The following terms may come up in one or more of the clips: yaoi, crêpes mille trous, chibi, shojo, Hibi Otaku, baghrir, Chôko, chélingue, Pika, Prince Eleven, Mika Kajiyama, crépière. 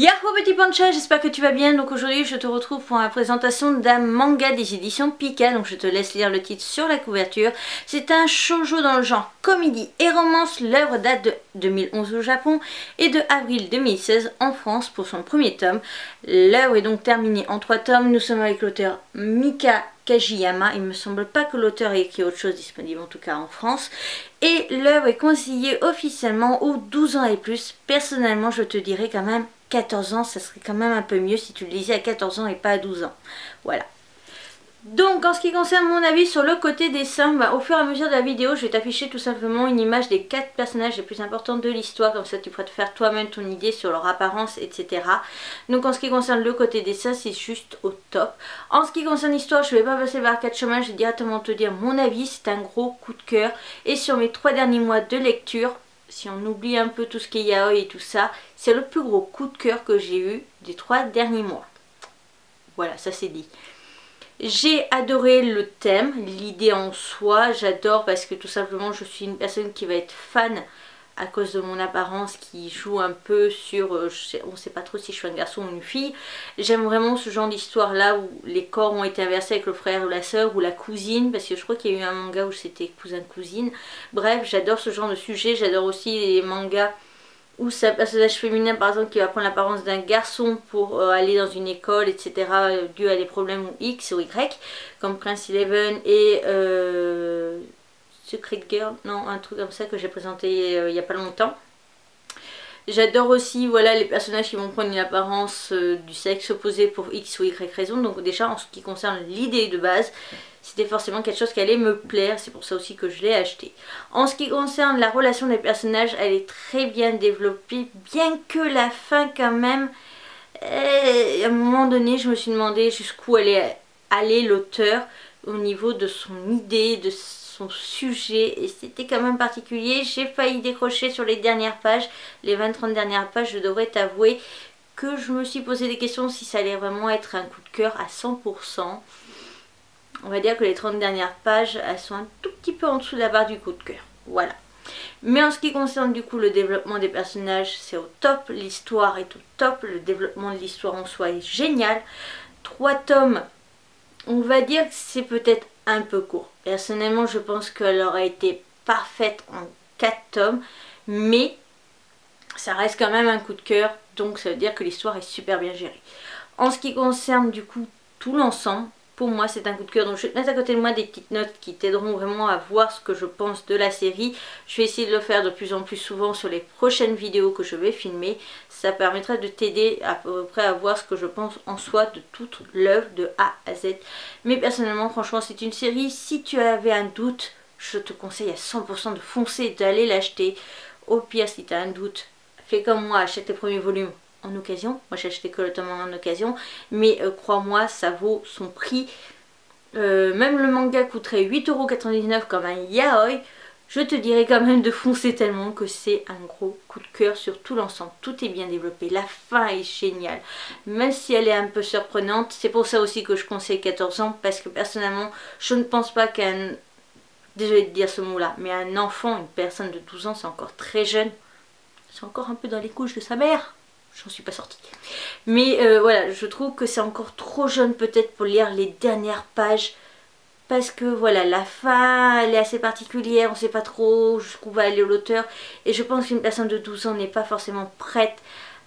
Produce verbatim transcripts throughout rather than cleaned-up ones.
Yahoo petit pancha, j'espère que tu vas bien. Donc aujourd'hui je te retrouve pour la présentation d'un manga des éditions Pika. Donc je te laisse lire le titre sur la couverture. C'est un shojo dans le genre comédie et romance. L'œuvre date de deux mille onze au Japon et de avril deux mille seize en France pour son premier tome. L'œuvre est donc terminée en trois tomes. Nous sommes avec l'auteur Mika Kajiyama. Il me semble pas que l'auteur ait écrit autre chose, disponible en tout cas en France. Et l'œuvre est conseillée officiellement aux douze ans et plus. Personnellement, je te dirais quand même quatorze ans, ça serait quand même un peu mieux si tu le lisais à quatorze ans et pas à douze ans. Voilà. Donc en ce qui concerne mon avis sur le côté dessin, bah, au fur et à mesure de la vidéo je vais t'afficher tout simplement une image des quatre personnages les plus importants de l'histoire, comme ça tu pourras te faire toi-même ton idée sur leur apparence, et cetera. Donc en ce qui concerne le côté dessin, c'est juste au top. En ce qui concerne l'histoire, je ne vais pas passer par quatre chemins, je vais directement te dire mon avis, c'est un gros coup de cœur. Et sur mes trois derniers mois de lecture, si on oublie un peu tout ce qui est yaoi et tout ça, c'est le plus gros coup de cœur que j'ai eu des trois derniers mois. Voilà, ça c'est dit. J'ai adoré le thème, l'idée en soi, j'adore parce que tout simplement je suis une personne qui va être fan à cause de mon apparence, qui joue un peu sur, euh, je sais, on ne sait pas trop si je suis un garçon ou une fille. J'aime vraiment ce genre d'histoire là où les corps ont été inversés avec le frère ou la soeur ou la cousine, parce que je crois qu'il y a eu un manga où c'était cousin-cousine. Bref, j'adore ce genre de sujet, j'adore aussi les mangas où c'est un personnage féminin par exemple qui va prendre l'apparence d'un garçon pour euh, aller dans une école, et cetera dû à des problèmes ou X ou Y, comme Prince Eleven et... Euh... Secret Girl, non, un truc comme ça que j'ai présenté euh, il n'y a pas longtemps. J'adore aussi voilà, les personnages qui vont prendre une apparence euh, du sexe opposé pour X ou Y raison. Donc déjà en ce qui concerne l'idée de base, c'était forcément quelque chose qui allait me plaire. C'est pour ça aussi que je l'ai acheté. En ce qui concerne la relation des personnages, elle est très bien développée. Bien que la fin quand même, euh, à un moment donné je me suis demandé jusqu'où allait aller l'auteur au niveau de son idée, de son... son sujet, et c'était quand même particulier. J'ai failli décrocher sur les dernières pages, les vingt trente dernières pages. Je devrais t'avouer que je me suis posé des questions si ça allait vraiment être un coup de cœur à cent pour cent. On va dire que les trente dernières pages, elles sont un tout petit peu en dessous de la barre du coup de cœur. Voilà. Mais en ce qui concerne du coup le développement des personnages, c'est au top, l'histoire est au top, le développement de l'histoire en soi est génial. Trois tomes, on va dire que c'est peut-être un peu court. Personnellement, je pense qu'elle aurait été parfaite en quatre tomes, mais ça reste quand même un coup de cœur, donc ça veut dire que l'histoire est super bien gérée. En ce qui concerne du coup tout l'ensemble, pour moi c'est un coup de cœur, donc je vais te mettre à côté de moi des petites notes qui t'aideront vraiment à voir ce que je pense de la série. Je vais essayer de le faire de plus en plus souvent sur les prochaines vidéos que je vais filmer. Ça permettra de t'aider à peu près à voir ce que je pense en soi de toute l'œuvre de A à Z. Mais personnellement, franchement, c'est une série, si tu avais un doute, je te conseille à cent pour cent de foncer et d'aller l'acheter. Au pire, si tu as un doute, fais comme moi, achète les premiers volumes en occasion. Moi j'ai acheté que le tome en occasion, mais euh, crois-moi, ça vaut son prix. Euh, même le manga coûterait huit euros quatre-vingt-dix-neuf comme un yaoi. Je te dirais quand même de foncer tellement que c'est un gros coup de cœur sur tout l'ensemble. Tout est bien développé, la fin est géniale, même si elle est un peu surprenante. C'est pour ça aussi que je conseille quatorze ans, parce que personnellement, je ne pense pas qu'un... désolé de dire ce mot-là, mais un enfant, une personne de douze ans, c'est encore très jeune. C'est encore un peu dans les couches de sa mère. J'en suis pas sortie. Mais euh, voilà, je trouve que c'est encore trop jeune peut-être pour lire les dernières pages. Parce que voilà, la fin, elle est assez particulière. On sait pas trop jusqu'où va aller l'auteur. Et je pense qu'une personne de douze ans n'est pas forcément prête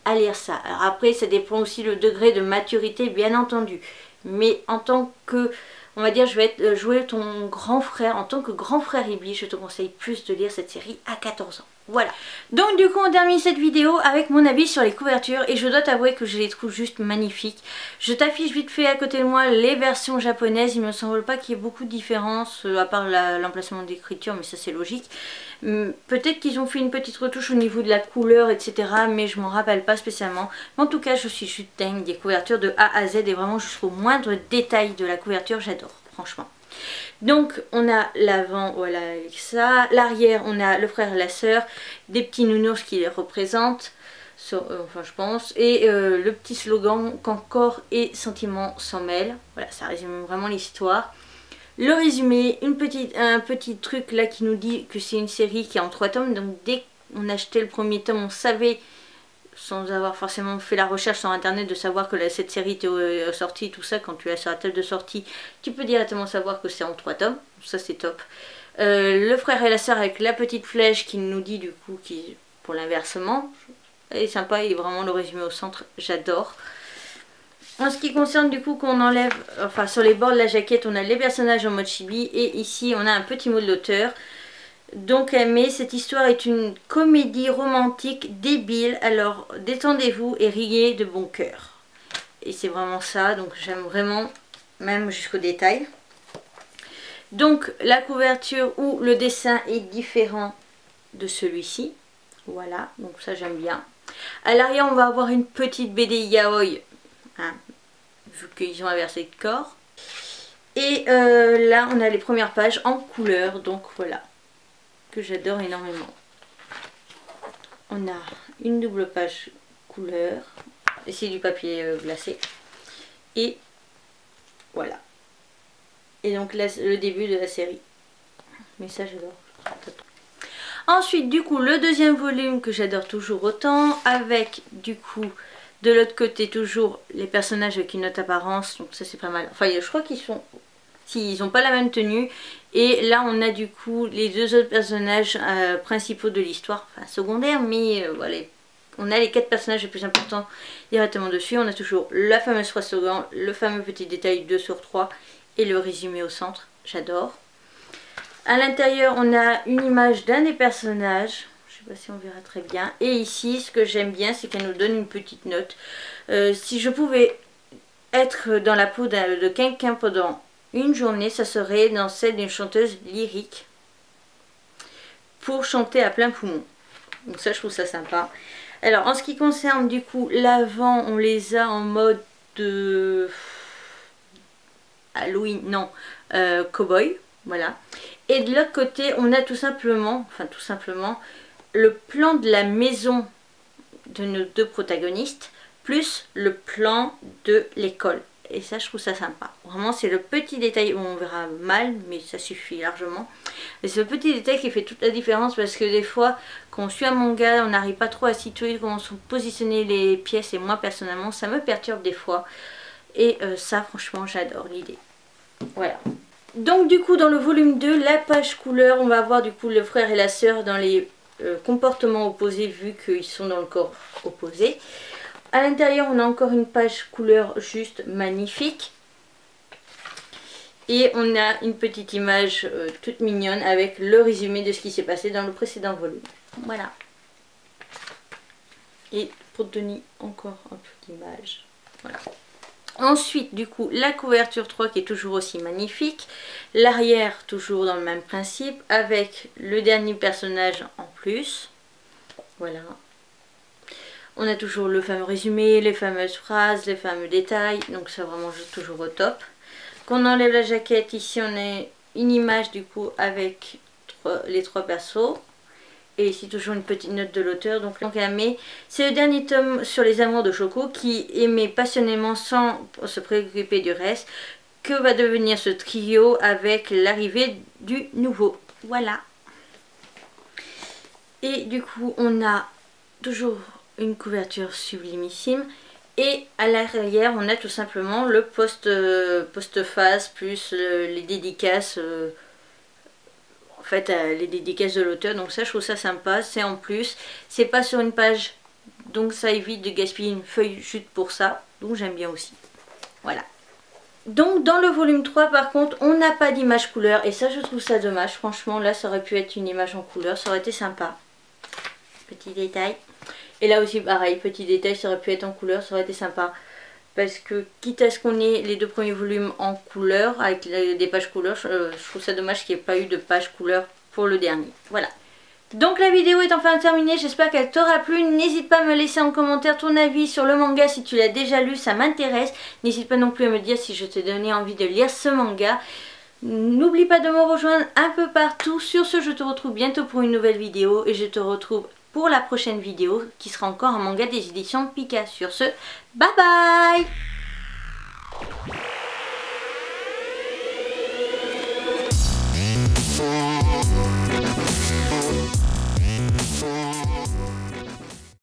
à lire ça. Alors après, ça dépend aussi le degré de maturité, bien entendu. Mais en tant que... on va dire, je vais être, euh, jouer ton grand frère. En tant que grand frère Ibi, je te conseille plus de lire cette série à quatorze ans. Voilà. Donc du coup, on termine cette vidéo avec mon avis sur les couvertures. Et je dois t'avouer que je les trouve juste magnifiques. Je t'affiche vite fait à côté de moi les versions japonaises. Il ne me semble pas qu'il y ait beaucoup de différences, euh, à part l'emplacement d'écriture, mais ça c'est logique. Hum, Peut-être qu'ils ont fait une petite retouche au niveau de la couleur, et cetera. Mais je m'en rappelle pas spécialement. Mais en tout cas, je suis juste dingue des couvertures de A à Z. Et vraiment jusqu'au moindre détail de la couverture, j'adore. Franchement. Donc on a l'avant, voilà, avec ça, l'arrière on a le frère et la sœur, des petits nounours qui les représentent, sur, euh, enfin je pense, et euh, le petit slogan quand corps et sentiments s'en mêlent. Voilà, ça résume vraiment l'histoire. Le résumé, une petite, un petit truc là qui nous dit que c'est une série qui est en trois tomes, donc dès qu'on achetait le premier tome on savait sans avoir forcément fait la recherche sur internet, de savoir que la, cette série était sortie, tout ça, quand tu as sur la table de sortie, tu peux directement savoir que c'est en trois tomes, ça c'est top. Euh, le frère et la sœur avec la petite flèche qui nous dit du coup, qui, pour l'inversement, est sympa, et vraiment le résumé au centre, j'adore. En ce qui concerne du coup qu'on enlève, enfin sur les bords de la jaquette, on a les personnages en mode chibi, et ici on a un petit mot de l'auteur. Donc mais cette histoire est une comédie romantique débile, alors détendez-vous et riez de bon cœur. Et c'est vraiment ça, donc j'aime vraiment, même jusqu'au détail. Donc la couverture ou le dessin est différent de celui-ci, voilà, donc ça j'aime bien. À l'arrière on va avoir une petite B D yaoi, hein, vu qu'ils ont inversé de corps. Et euh, là on a les premières pages en couleur, donc voilà, que j'adore énormément. On a une double page couleur, et c'est du papier glacé, et voilà. Et donc là le début de la série, mais ça j'adore. Ensuite du coup le deuxième volume que j'adore toujours autant, avec du coup de l'autre côté toujours les personnages avec une autre apparence, donc ça c'est pas mal. Enfin je crois qu'ils sont... si, ils n'ont pas la même tenue. Et là on a du coup les deux autres personnages euh, principaux de l'histoire, enfin secondaires, mais euh, voilà, on a les quatre personnages les plus importants directement dessus. On a toujours la fameuse phrase slogan, le fameux petit détail deux sur trois et le résumé au centre, j'adore. À l'intérieur on a une image d'un des personnages, je sais pas si on verra très bien, et ici ce que j'aime bien c'est qu'elle nous donne une petite note. Euh, si je pouvais être dans la peau de quelqu'un pendant une journée, ça serait dans celle d'une chanteuse lyrique pour chanter à plein poumon. Donc ça je trouve ça sympa. Alors en ce qui concerne du coup l'avant, on les a en mode de Halloween, non, euh, cowboy, voilà. Et de l'autre côté on a tout simplement, enfin tout simplement, le plan de la maison de nos deux protagonistes plus le plan de l'école. Et ça je trouve ça sympa, vraiment c'est le petit détail, on verra mal mais ça suffit largement, et ce petit détail qui fait toute la différence, parce que des fois quand on suit un manga on n'arrive pas trop à situer comment sont positionnées les pièces, et moi personnellement ça me perturbe des fois, et euh, ça franchement j'adore l'idée, voilà. Donc du coup dans le volume deux, la page couleur, on va avoir du coup le frère et la sœur dans les euh, comportements opposés vu qu'ils sont dans le corps opposé. À l'intérieur, on a encore une page couleur juste magnifique. Et on a une petite image euh, toute mignonne avec le résumé de ce qui s'est passé dans le précédent volume. Voilà. Et pour donner encore un peu d'image. Voilà. Ensuite, du coup, la couverture trois qui est toujours aussi magnifique. L'arrière, toujours dans le même principe, avec le dernier personnage en plus. Voilà. On a toujours le fameux résumé, les fameuses phrases, les fameux détails, donc ça vraiment juste toujours au top. Quand on enlève la jaquette, ici on a une image du coup avec trois, les trois persos. Et ici toujours une petite note de l'auteur. Donc, donc c'est le dernier tome sur les amours de Choco qui aimait passionnément sans se préoccuper du reste. Que va devenir ce trio avec l'arrivée du nouveau? Voilà. Et du coup on a toujours une couverture sublimissime, et à l'arrière on a tout simplement le post euh, postface plus euh, les dédicaces, euh, en fait euh, les dédicaces de l'auteur, donc ça je trouve ça sympa, c'est en plus, c'est pas sur une page, donc ça évite de gaspiller une feuille juste pour ça, donc j'aime bien aussi, voilà. Donc dans le volume trois par contre on n'a pas d'image couleur, et ça je trouve ça dommage, franchement là ça aurait pu être une image en couleur, ça aurait été sympa, petit détail. Et là aussi pareil, petit détail, ça aurait pu être en couleur, ça aurait été sympa. Parce que quitte à ce qu'on ait les deux premiers volumes en couleur, avec des pages couleurs, je trouve ça dommage qu'il n'y ait pas eu de page couleur pour le dernier. Voilà. Donc la vidéo est enfin terminée, j'espère qu'elle t'aura plu. N'hésite pas à me laisser en commentaire ton avis sur le manga si tu l'as déjà lu, ça m'intéresse. N'hésite pas non plus à me dire si je t'ai donné envie de lire ce manga. N'oublie pas de me rejoindre un peu partout. Sur ce, je te retrouve bientôt pour une nouvelle vidéo, et je te retrouve pour la prochaine vidéo qui sera encore un manga des éditions Pika. Sur ce, bye bye!